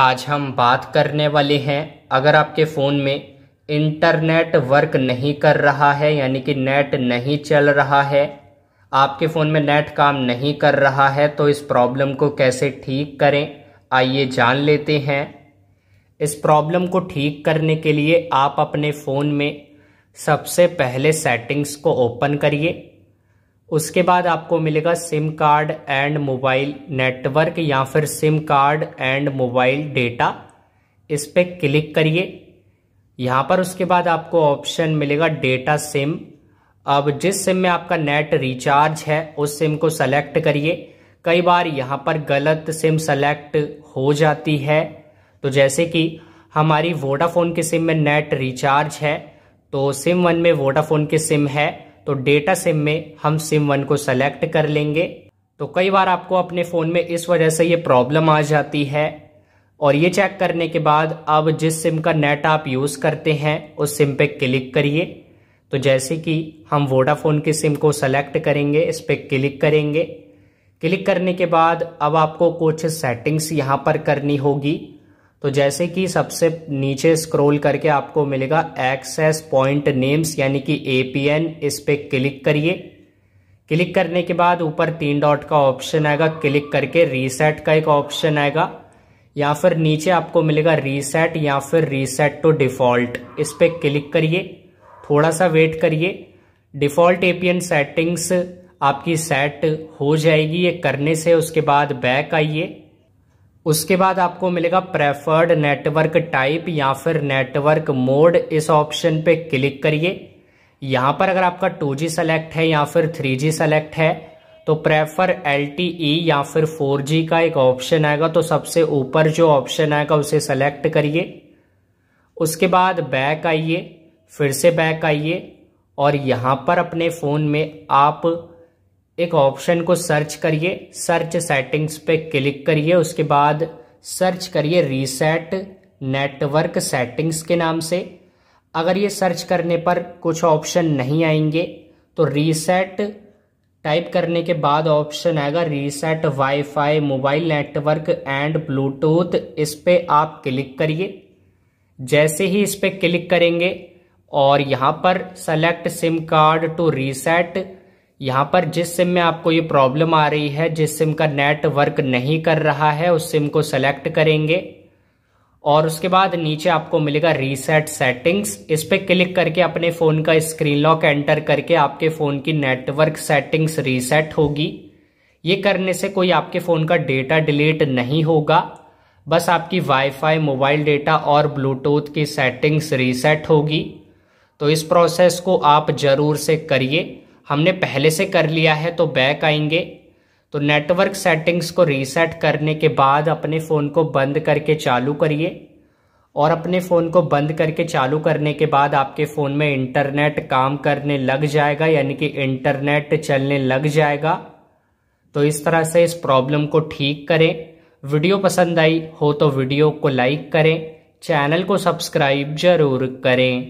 आज हम बात करने वाले हैं, अगर आपके फ़ोन में इंटरनेट वर्क नहीं कर रहा है यानी कि नेट नहीं चल रहा है, आपके फ़ोन में नेट काम नहीं कर रहा है, तो इस प्रॉब्लम को कैसे ठीक करें आइए जान लेते हैं। इस प्रॉब्लम को ठीक करने के लिए आप अपने फ़ोन में सबसे पहले सेटिंग्स को ओपन करिए। उसके बाद आपको मिलेगा SIM card and mobile network या फिर SIM card and mobile data, इस पर क्लिक करिए। यहाँ पर उसके बाद आपको ऑप्शन मिलेगा डेटा सिम। अब जिस सिम में आपका नेट रिचार्ज है उस सिम को सेलेक्ट करिए। कई बार यहाँ पर गलत सिम सेलेक्ट हो जाती है, तो जैसे कि हमारी वोडाफोन की सिम में नेट रिचार्ज है तो सिम 1 में वोडाफोन की सिम है तो डेटा सिम में हम सिम 1 को सेलेक्ट कर लेंगे। तो कई बार आपको अपने फ़ोन में इस वजह से ये प्रॉब्लम आ जाती है। और ये चेक करने के बाद अब जिस सिम का नेट आप यूज़ करते हैं उस सिम पे क्लिक करिए। तो जैसे कि हम वोडाफोन की सिम को सेलेक्ट करेंगे, इस पर क्लिक करेंगे। क्लिक करने के बाद अब आपको कुछ सेटिंग्स यहाँ पर करनी होगी। तो जैसे कि सबसे नीचे स्क्रॉल करके आपको मिलेगा एक्सेस पॉइंट नेम्स यानी कि APN, इस पर क्लिक करिए। क्लिक करने के बाद ऊपर 3 डॉट का ऑप्शन आएगा, क्लिक करके रीसेट का एक ऑप्शन आएगा या फिर नीचे आपको मिलेगा रीसेट या फिर रीसेट टू डिफ़ॉल्ट, इस पर क्लिक करिए। थोड़ा सा वेट करिए, डिफ़ॉल्ट APN सेटिंग्स आपकी सेट हो जाएगी। ये करने से उसके बाद बैक आइए। उसके बाद आपको मिलेगा प्रेफर्ड नेटवर्क टाइप या फिर नेटवर्क मोड, इस ऑप्शन पे क्लिक करिए। यहाँ पर अगर आपका 2G सेलेक्ट है या फिर 3G सेलेक्ट है तो प्रेफर LTE या फिर 4G का एक ऑप्शन आएगा, तो सबसे ऊपर जो ऑप्शन आएगा उसे सेलेक्ट करिए। उसके बाद बैक आइए, फिर से बैक आइए और यहाँ पर अपने फ़ोन में आप एक ऑप्शन को सर्च करिए, सर्च सेटिंग्स पे क्लिक करिए। उसके बाद सर्च करिए रीसेट नेटवर्क सेटिंग्स के नाम से। अगर ये सर्च करने पर कुछ ऑप्शन नहीं आएंगे तो रीसेट टाइप करने के बाद ऑप्शन आएगा reset wifi mobile network and Bluetooth, इस पर आप क्लिक करिए। जैसे ही इस पर क्लिक करेंगे और यहाँ पर select SIM card to reset, यहाँ पर जिस सिम में आपको ये प्रॉब्लम आ रही है, जिस सिम का नेट वर्क नहीं कर रहा है, उस सिम को सेलेक्ट करेंगे। और उसके बाद नीचे आपको मिलेगा रीसेट सेटिंग्स, इस पर क्लिक करके अपने फ़ोन का स्क्रीन लॉक एंटर करके आपके फ़ोन की नेटवर्क सेटिंग्स रीसेट होगी। ये करने से कोई आपके फ़ोन का डेटा डिलीट नहीं होगा, बस आपकी वाईफाई मोबाइल डेटा और ब्लूटूथ की सेटिंग्स रीसेट होगी। तो इस प्रोसेस को आप ज़रूर से करिए। हमने पहले से कर लिया है तो बैक आएंगे। तो नेटवर्क सेटिंग्स को रीसेट करने के बाद अपने फ़ोन को बंद करके चालू करिए और अपने फ़ोन को बंद करके चालू करने के बाद आपके फ़ोन में इंटरनेट काम करने लग जाएगा यानी कि इंटरनेट चलने लग जाएगा। तो इस तरह से इस प्रॉब्लम को ठीक करें। वीडियो पसंद आई हो तो वीडियो को लाइक करें, चैनल को सब्सक्राइब ज़रूर करें।